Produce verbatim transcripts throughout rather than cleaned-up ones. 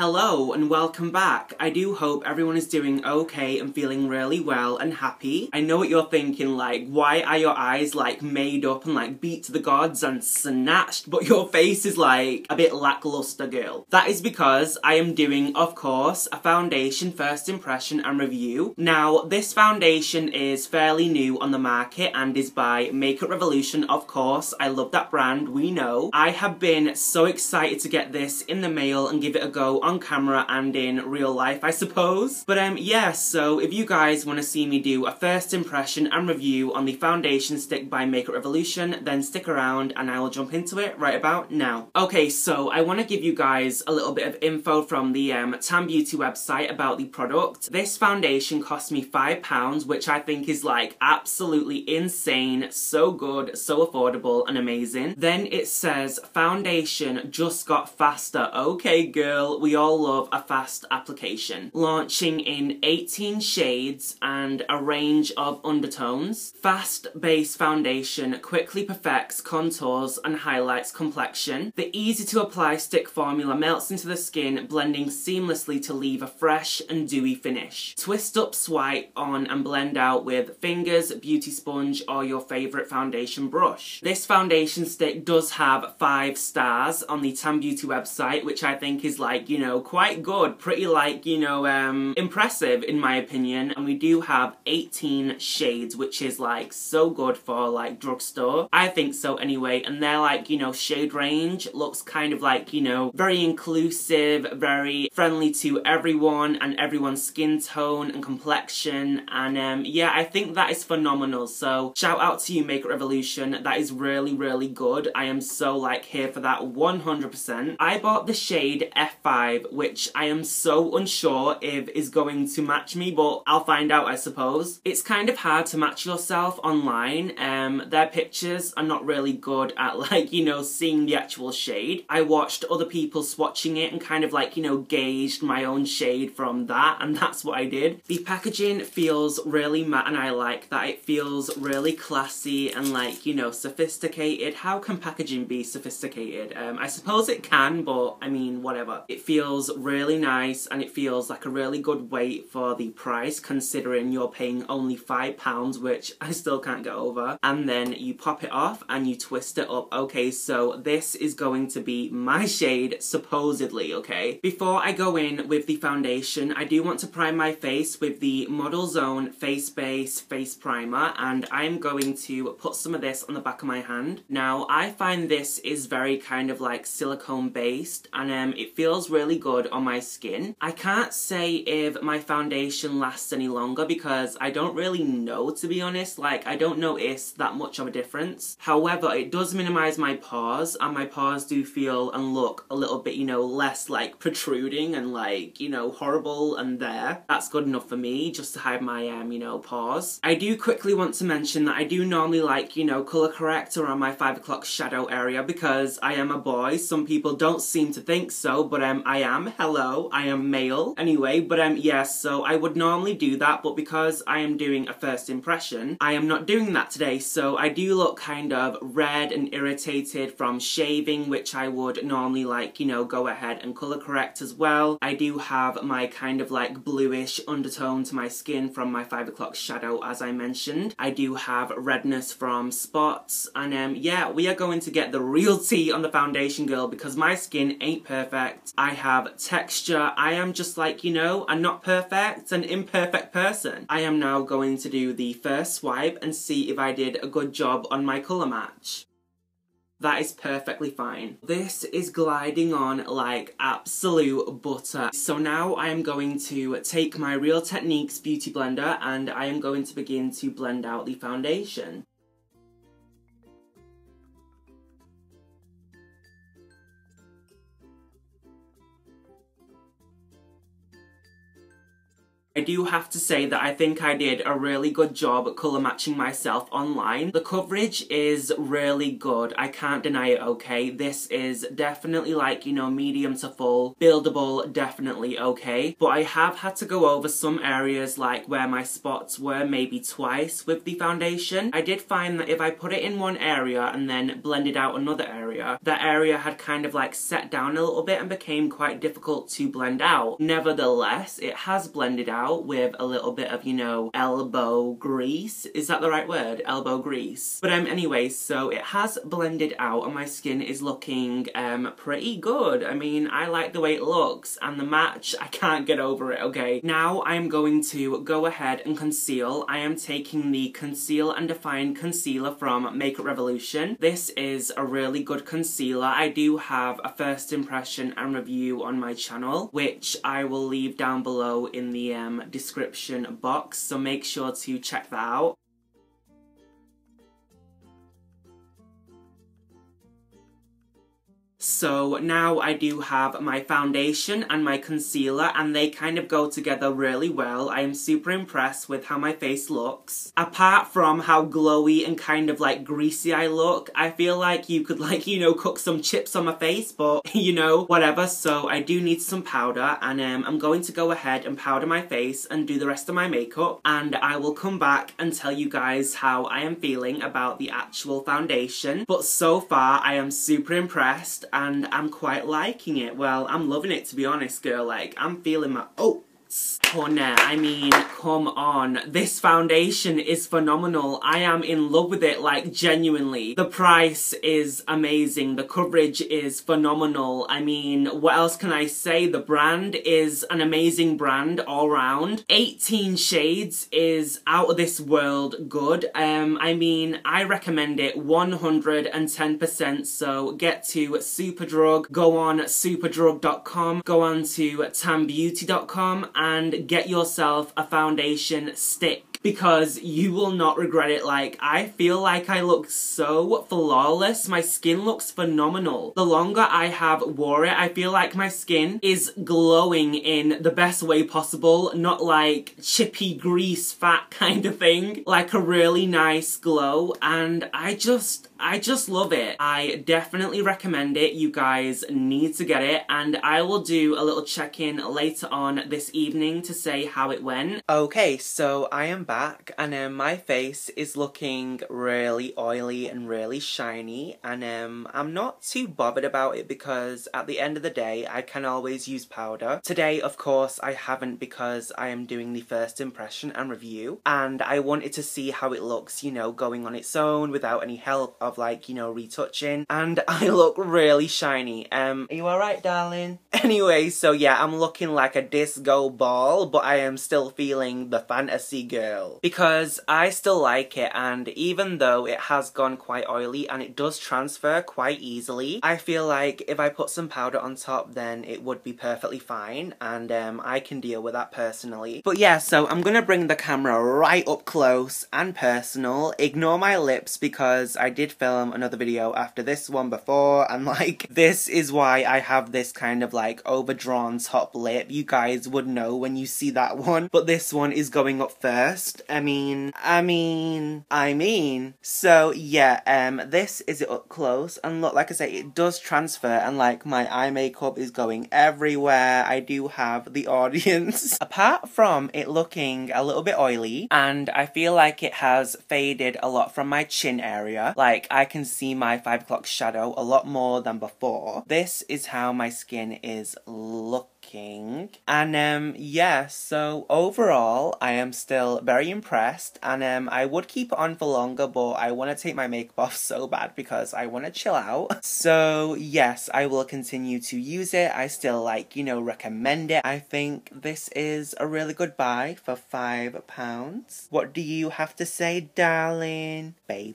Hello and welcome back. I do hope everyone is doing okay and feeling really well and happy. I know what you're thinking, like, why are your eyes like made up and like beat to the gods and snatched, but your face is like a bit lackluster, girl? That is because I am doing, of course, a foundation first impression and review. Now, this foundation is fairly new on the market and is by Makeup Revolution, of course. I love that brand, we know. I have been so excited to get this in the mail and give it a go on camera and in real life, I suppose. But um yeah, so if you guys want to see me do a first impression and review on the foundation stick by Makeup Revolution, then stick around and I will jump into it right about now. Okay, so I want to give you guys a little bit of info from the um, Tam Beauty website about the product. This foundation cost me five pounds, which I think is like absolutely insane, so good, so affordable and amazing. Then it says foundation just got faster. Okay girl, we all love a fast application. Launching in eighteen shades and a range of undertones. Fast base foundation quickly perfects contours and highlights complexion. The easy to apply stick formula melts into the skin, blending seamlessly to leave a fresh and dewy finish. Twist up, swipe on and blend out with fingers, beauty sponge or your favourite foundation brush. This foundation stick does have five stars on the Tam Beauty website, which I think is like, you know, quite good, pretty like, you know, um, impressive in my opinion. And we do have eighteen shades, which is like so good for like drugstore. I think so anyway. And they're like, you know, shade range looks kind of like, you know, very inclusive, very friendly to everyone and everyone's skin tone and complexion. And um, yeah, I think that is phenomenal. So shout out to you, Makeup Revolution. That is really, really good. I am so like here for that one hundred percent. I bought the shade F five, which I am so unsure if is going to match me, but I'll find out, I suppose. It's kind of hard to match yourself online. Um, their pictures are not really good at, like, you know, seeing the actual shade. I watched other people swatching it and kind of, like, you know, gauged my own shade from that, and that's what I did. The packaging feels really matte, and I like that. It feels really classy and, like, you know, sophisticated. How can packaging be sophisticated? Um, I suppose it can, but, I mean, whatever. It feels feels really nice and it feels like a really good weight for the price, considering you're paying only five pounds, which I still can't get over. And then you pop it off and you twist it up. Okay, so this is going to be my shade, supposedly, okay? Before I go in with the foundation, I do want to prime my face with the Model's Own Face Base Face Primer, and I'm going to put some of this on the back of my hand. Now, I find this is very kind of like silicone based, and um, it feels really good on my skin. I can't say if my foundation lasts any longer because I don't really know, to be honest. Like, I don't notice that much of a difference. However, it does minimize my pores, and my pores do feel and look a little bit, you know, less like protruding and like, you know, horrible and there. That's good enough for me, just to hide my, um, you know, pores. I do quickly want to mention that I do normally like, you know, color correct around my five o'clock shadow area because I am a boy. Some people don't seem to think so, but um, I am, hello, I am male. Anyway, but um, yes, yeah, so I would normally do that, but because I am doing a first impression, I am not doing that today, so I do look kind of red and irritated from shaving, which I would normally, like, you know, go ahead and colour correct as well. I do have my kind of, like, bluish undertone to my skin from my five o'clock shadow, as I mentioned. I do have redness from spots, and um, yeah, we are going to get the real tea on the foundation, girl, because my skin ain't perfect. I have texture. I am just like, you know, I'm not perfect, an imperfect person. I am now going to do the first swipe and see if I did a good job on my colour match. That is perfectly fine. This is gliding on like absolute butter. So now I am going to take my Real Techniques Beauty Blender and I am going to begin to blend out the foundation. I do have to say that I think I did a really good job at colour matching myself online. The coverage is really good, I can't deny it, okay? This is definitely like, you know, medium to full, buildable, definitely okay. But I have had to go over some areas like where my spots were maybe twice with the foundation. I did find that if I put it in one area and then blended out another area, that area had kind of like set down a little bit and became quite difficult to blend out. Nevertheless, it has blended out with a little bit of, you know, elbow grease. Is that the right word? Elbow grease. But um, anyway, so it has blended out and my skin is looking um, pretty good. I mean, I like the way it looks and the match, I can't get over it, okay? Now I'm going to go ahead and conceal. I am taking the Conceal and Define concealer from Makeup Revolution. This is a really good concealer. I do have a first impression and review on my channel, which I will leave down below in the um, description box, so make sure to check that out. So now I do have my foundation and my concealer and they kind of go together really well. I am super impressed with how my face looks. Apart from how glowy and kind of like greasy I look, I feel like you could like, you know, cook some chips on my face, but you know, whatever. So I do need some powder and um, I'm going to go ahead and powder my face and do the rest of my makeup, and I will come back and tell you guys how I am feeling about the actual foundation. But so far I am super impressed. And I'm quite liking it. Well, I'm loving it, to be honest, girl. Like, I'm feeling my oats. Honey, I mean, come on. This foundation is phenomenal. I am in love with it, like, genuinely. The price is amazing. The coverage is phenomenal. I mean, what else can I say? The brand is an amazing brand all round. eighteen shades is out of this world good. Um, I mean, I recommend it one hundred and ten percent. So get to Superdrug, go on superdrug dot com, go on to tam beauty dot com, and get yourself a foundation stick, because you will not regret it. Like, I feel like I look so flawless. My skin looks phenomenal. The longer I have wore it, I feel like my skin is glowing in the best way possible, not like chippy grease fat kind of thing, like a really nice glow, and I just, I just love it. I definitely recommend it. You guys need to get it, and I will do a little check-in later on this evening to say how it went. Okay, so I am back, and um, my face is looking really oily and really shiny, and um, I'm not too bothered about it because at the end of the day I can always use powder. Today, of course, I haven't, because I am doing the first impression and review, and I wanted to see how it looks, you know, going on its own without any help of like, you know, retouching, and I look really shiny. Um, are you alright, darling? Anyway, so yeah, I'm looking like a disco ball, but I am still feeling the fantasy girl, because I still like it, and even though it has gone quite oily and it does transfer quite easily, I feel like if I put some powder on top then it would be perfectly fine, and um, I can deal with that personally. But yeah, so I'm gonna bring the camera right up close and personal. Ignore my lips, because I did film another video after this one before, and like, this is why I have this kind of like overdrawn top lip. You guys would know when you see that one, but this one is going up first. I mean, I mean, I mean. So yeah, um, this is it up close, and look, like I say, it does transfer, and like, my eye makeup is going everywhere. I do have the audience. Apart from it looking a little bit oily, and I feel like it has faded a lot from my chin area. Like, I can see my five o'clock shadow a lot more than before. This is how my skin is looking. And um yeah, so overall I am still very impressed, and um I would keep it on for longer, but I want to take my makeup off so bad because I want to chill out. So yes, I will continue to use it. I still like, you know, recommend it. I think this is a really good buy for five pounds. What do you have to say, darling, baby?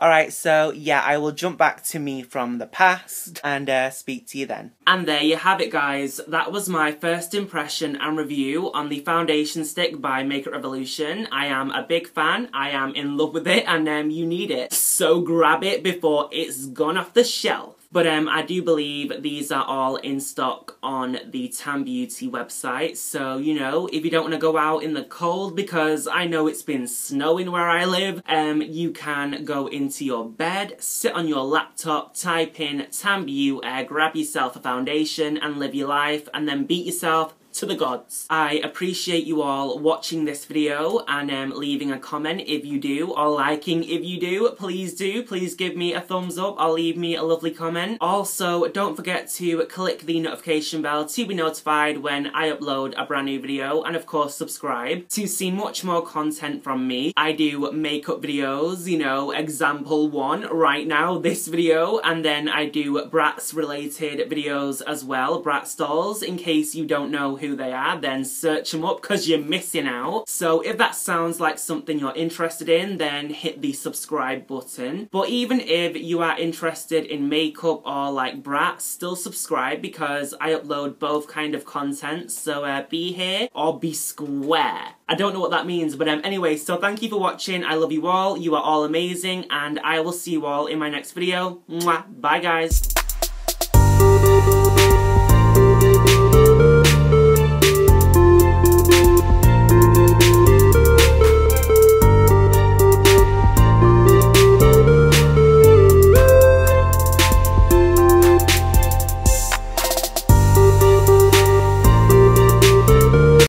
Alright, so yeah, I will jump back to me from the past and uh, speak to you then. And there you have it, guys. That was my first impression and review on the foundation stick by Makeup Revolution. I am a big fan. I am in love with it, and um, you need it. So grab it before it's gone off the shelf. But um, I do believe these are all in stock on the Tam Beauty website. So, you know, if you don't want to go out in the cold, because I know it's been snowing where I live, um, you can go into your bed, sit on your laptop, type in Tam Beauty, uh, grab yourself a foundation and live your life, and then beat yourself to the gods. I appreciate you all watching this video and um, leaving a comment if you do, or liking if you do. Please do. Please give me a thumbs up or leave me a lovely comment. Also, don't forget to click the notification bell to be notified when I upload a brand new video, and of course subscribe to see much more content from me. I do makeup videos, you know, example one right now, this video, and then I do Bratz related videos as well, Bratz dolls, in case you don't know who they are, then search them up because you're missing out. So if that sounds like something you're interested in, then hit the subscribe button. But even if you are interested in makeup or like Bratz, still subscribe because I upload both kind of content. So uh, be here or be square. I don't know what that means, but um, anyway, so thank you for watching. I love you all. You are all amazing, and I will see you all in my next video. Mwah. Bye guys.